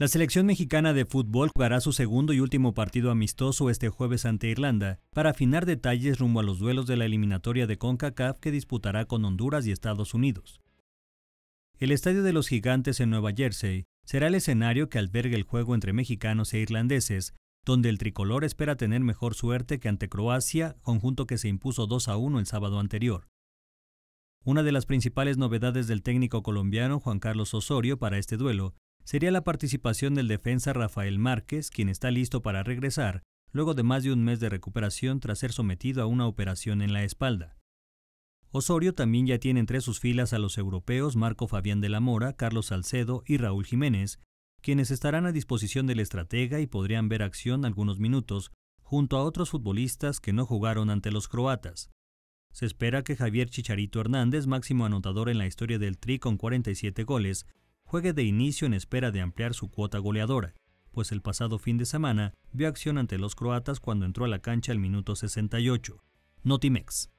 La selección mexicana de fútbol jugará su segundo y último partido amistoso este jueves ante Irlanda para afinar detalles rumbo a los duelos de la eliminatoria de CONCACAF que disputará con Honduras y Estados Unidos. El Estadio de los Gigantes en Nueva Jersey será el escenario que albergue el juego entre mexicanos e irlandeses, donde el tricolor espera tener mejor suerte que ante Croacia, conjunto que se impuso 2-1 el sábado anterior. Una de las principales novedades del técnico colombiano Juan Carlos Osorio para este duelo sería la participación del defensa Rafael Márquez, quien está listo para regresar luego de más de un mes de recuperación tras ser sometido a una operación en la espalda. Osorio también ya tiene entre sus filas a los europeos Marco Fabián de la Mora, Carlos Salcedo y Raúl Jiménez, quienes estarán a disposición del estratega y podrían ver acción algunos minutos junto a otros futbolistas que no jugaron ante los croatas. Se espera que Javier Chicharito Hernández, máximo anotador en la historia del Tri con 47 goles, juegue de inicio en espera de ampliar su cuota goleadora, pues el pasado fin de semana vio acción ante los croatas cuando entró a la cancha al minuto 68. Notimex.